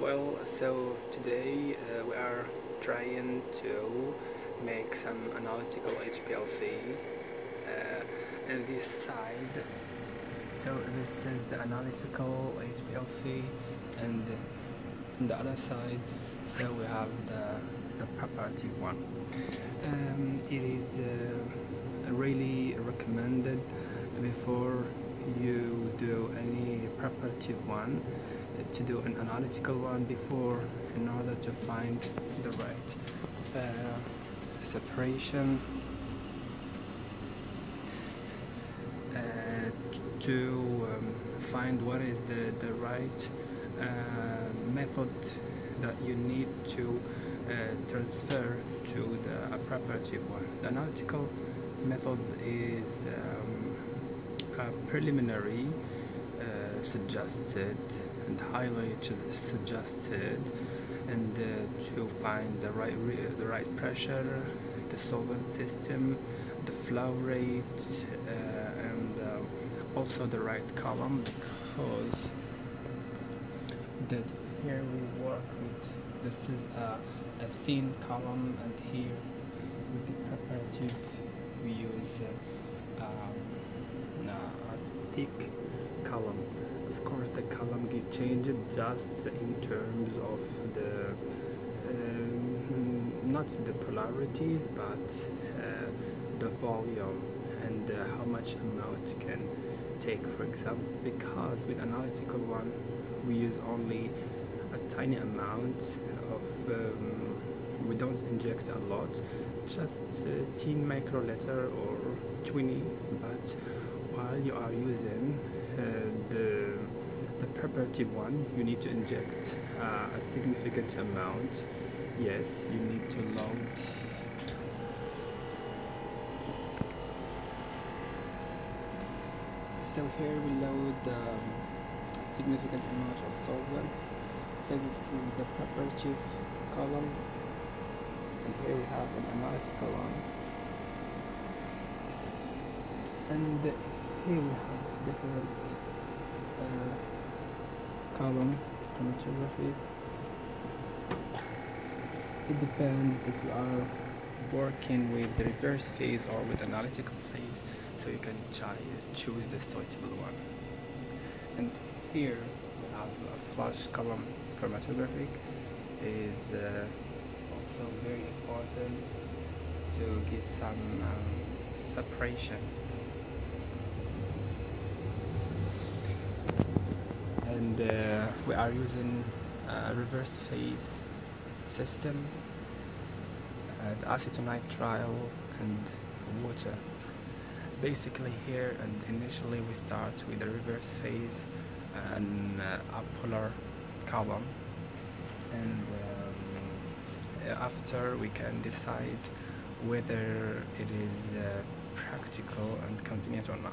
Well, so today we are trying to make some analytical HPLC in this side. So this is the analytical HPLC, and on the other side, so we have the preparative one. It is really recommended before you do any preparative one to do an analytical one before, in order to find the right separation to find what is the right method that you need to transfer to the preparative one. The analytical method is a preliminary suggested and highly suggested, and to find the right pressure, the solvent system, the flow rate, and also the right column, because that here we work with, this is a thin column, and here with the preparative we use a thick column. Of course, the column get changed just in terms of the not the polarities, but the volume and how much amount can take, for example, because with analytical one we use only a tiny amount of we don't inject a lot, just 10 microliter or 20, but while you are using the preparative one, you need to inject a significant amount. Yes, you need to load . So here we load a significant amount of solvents. So this is the preparative column, and here we have an analytical one, and here we have different column chromatography. It depends if you are working with the reverse phase or with analytical phase, so you can choose the suitable one. And here we have a flash column chromatographic. It is also very important to get some separation. And we are using a reverse phase system, the acetonitrile and water. Basically here and initially we start with a reverse phase and a polar column, and after we can decide whether it is practical and convenient or not.